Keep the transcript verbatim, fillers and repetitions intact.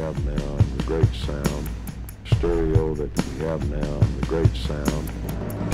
have now and the great sound, stereo that we have now and the great sound.